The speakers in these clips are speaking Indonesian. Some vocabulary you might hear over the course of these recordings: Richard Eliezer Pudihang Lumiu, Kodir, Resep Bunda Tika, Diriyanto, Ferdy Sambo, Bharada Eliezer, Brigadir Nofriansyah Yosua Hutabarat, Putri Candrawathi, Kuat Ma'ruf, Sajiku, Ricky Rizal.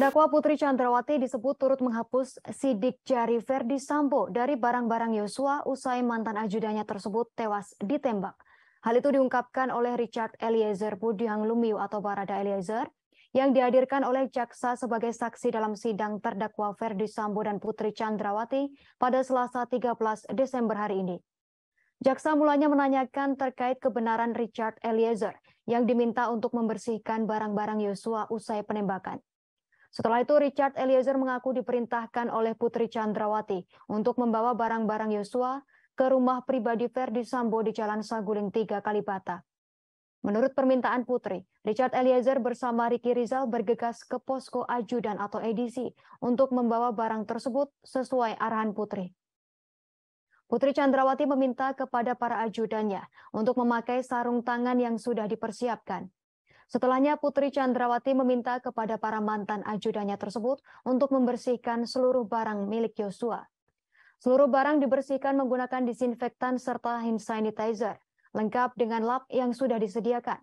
Terdakwa Putri Candrawathi disebut turut menghapus sidik jari Ferdy Sambo dari barang-barang Yosua usai mantan ajudannya tersebut tewas ditembak. Hal itu diungkapkan oleh Richard Eliezer Pudihang Lumiu atau Bharada Eliezer yang dihadirkan oleh jaksa sebagai saksi dalam sidang terdakwa Ferdy Sambo dan Putri Candrawathi pada Selasa 13 Desember hari ini. Jaksa mulanya menanyakan terkait kebenaran Richard Eliezer yang diminta untuk membersihkan barang-barang Yosua usai penembakan. Setelah itu, Richard Eliezer mengaku diperintahkan oleh Putri Candrawathi untuk membawa barang-barang Yosua ke rumah pribadi Ferdy Sambo di Jalan Saguling 3, Kalibata. Menurut permintaan Putri, Richard Eliezer bersama Ricky Rizal bergegas ke posko ajudan atau edisi untuk membawa barang tersebut sesuai arahan Putri. Putri Candrawathi meminta kepada para ajudannya untuk memakai sarung tangan yang sudah dipersiapkan. Setelahnya, Putri Candrawathi meminta kepada para mantan ajudannya tersebut untuk membersihkan seluruh barang milik Yosua. Seluruh barang dibersihkan menggunakan disinfektan serta hand sanitizer, lengkap dengan lap yang sudah disediakan.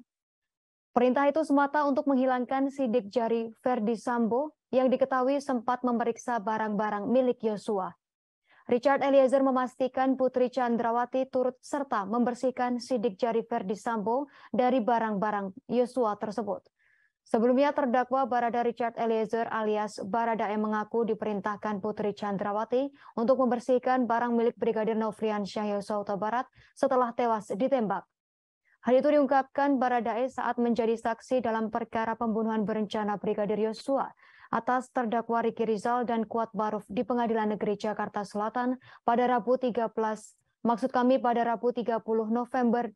Perintah itu semata untuk menghilangkan sidik jari Ferdy Sambo yang diketahui sempat memeriksa barang-barang milik Yosua. Richard Eliezer memastikan Putri Candrawathi turut serta membersihkan sidik jari Ferdy Sambo dari barang-barang Yosua tersebut. Sebelumnya terdakwa Bharada Richard Eliezer alias Bharada mengaku diperintahkan Putri Candrawathi untuk membersihkan barang milik Brigadir Nofriansyah Yosua Hutabarat setelah tewas ditembak. Hal itu diungkapkan Bharada saat menjadi saksi dalam perkara pembunuhan berencana Brigadir Yosua atas terdakwa Ricky Rizal dan Kuat Ma'ruf di Pengadilan Negeri Jakarta Selatan pada Rabu 30 November 2022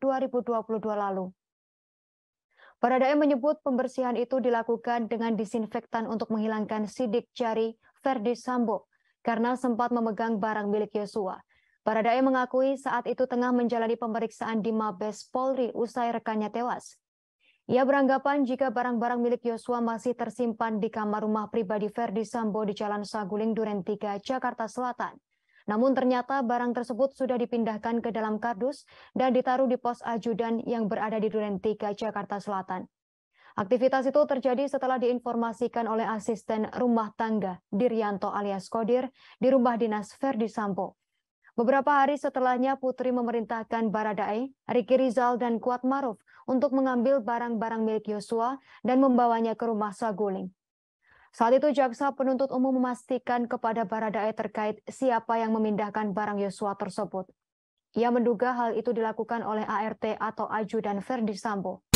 lalu. Bharada menyebut pembersihan itu dilakukan dengan disinfektan untuk menghilangkan sidik jari Ferdy Sambo karena sempat memegang barang milik Yosua. Bharada mengakui saat itu tengah menjalani pemeriksaan di Mabes Polri usai rekannya tewas. Ia beranggapan jika barang-barang milik Yosua masih tersimpan di kamar rumah pribadi Ferdy Sambo di Jalan Saguling Duren 3, Jakarta Selatan. Namun ternyata barang tersebut sudah dipindahkan ke dalam kardus dan ditaruh di pos ajudan yang berada di Duren 3, Jakarta Selatan. Aktivitas itu terjadi setelah diinformasikan oleh asisten rumah tangga Diriyanto alias Kodir di rumah dinas Ferdy Sambo. Beberapa hari setelahnya Putri memerintahkan Bharada, Ricky Rizal, dan Kuat Ma'ruf untuk mengambil barang-barang milik Yosua dan membawanya ke rumah Saguling. Saat itu jaksa penuntut umum memastikan kepada Bharada terkait siapa yang memindahkan barang Yosua tersebut. Ia menduga hal itu dilakukan oleh ART atau ajudan Ferdy Sambo.